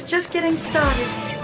was just getting started.